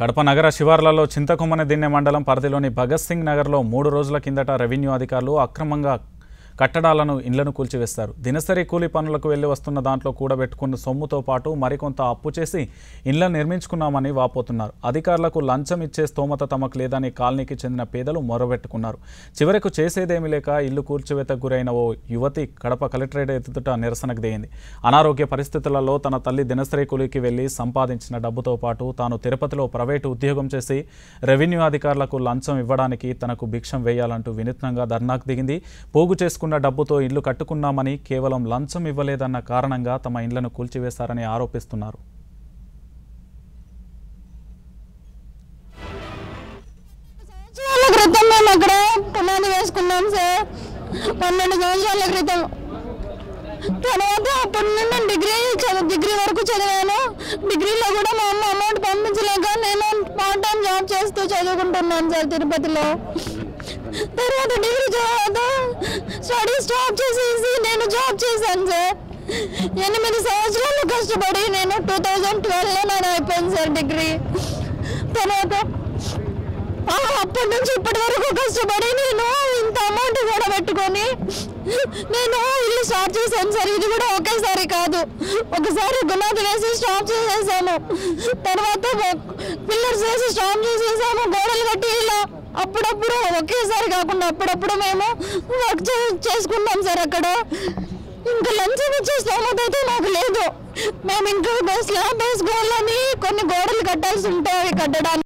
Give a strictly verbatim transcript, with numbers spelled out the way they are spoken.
కడప నగర శివార్లలో చింతకొమ్మన దిన్నె మండలం పరిధిలోని భగత్ సింగ్ నగర్లో మూడు రోజుల కిందట రెవెన్యూ అధికారులు అక్రమంగా కట్టడాలను ఇళ్లను కూల్చివేస్తారు. దినసరి కూలీ పనులకు వెళ్లి వస్తున్న దాంట్లో కూడబెట్టుకున్న సొమ్ముతో పాటు మరికొంత అప్పు చేసి ఇళ్లను నిర్మించుకున్నామని వాపోతున్నారు. అధికారులకు లంచం ఇచ్చే స్తోమత తమకు లేదని కాలనీకి చెందిన పేదలు మొరబెట్టుకున్నారు. చివరకు చేసేదేమీ లేక ఇల్లు కూల్చివేతకు గురైన ఓ యువతి కడప కలెక్టరేట్ ఎదుట నిరసనకు దిగింది. అనారోగ్య పరిస్థితులలో తన తల్లి దినసరి కూలీకి వెళ్లి సంపాదించిన డబ్బుతో పాటు తాను తిరుపతిలో ప్రైవేటు ఉద్యోగం చేసి రెవెన్యూ అధికారులకు లంచం ఇవ్వడానికి తనకు భిక్షం వేయాలంటూ వినూత్నంగా ధర్నాకు దిగింది. పోగు చేసుకు డబ్బుతో ఇల్లు కట్టుకున్నామని, కేవలం లంచం ఇవ్వలేదన్న కారణంగా తమ ఇళ్లను కూల్చివేశారని ఆరోపిస్తున్నారు. తర్వాత అప్పటి నుండి డిగ్రీ డిగ్రీ వరకు చదివాను. డిగ్రీలో కూడా మా అమ్మ అమౌంట్ పంపించలేక నేను పార్ట్ టైం జాబ్ చేస్తూ చదువుకుంటున్నాను సార్ తిరుపతిలో. తర్వాత డిగ్రీ తర్వాత స్టడీ స్టాప్ చేసేసి నేను జాబ్ చేశాను సార్. ఎనిమిది సంవత్సరాలు కష్టపడి నేను టూ థౌజండ్ ట్వెల్వ్లో నేను అయిపోయింది సార్ డిగ్రీ. తర్వాత అప్పటి నుంచి ఇప్పటి వరకు కష్టపడి నేను ఇంత అమౌంట్ కూడా పెట్టుకొని నేను ఇల్లు స్టార్ట్ చేశాను సార్. ఇది కూడా ఒకేసారి కాదు, ఒకసారి గులాబీ వేసి స్టాప్ చేసేసాము, తర్వాత పిల్లర్స్ వేసి స్టాప్ చేసేసాము, గోడలు కట్టి ఇలా అప్పుడప్పుడు ఒకేసారి కాకుండా అప్పుడప్పుడు మేము వర్క్ చేసుకున్నాం సార్ అక్కడ. ఇంకా లంచం ఇచ్చే స్థోమత అయితే మాకు లేదు. మేము ఇంకా స్లాబ్ వేసుకోవాలని కొన్ని గోడలు కట్టాల్సి ఉంటాయి, కట్టడానికి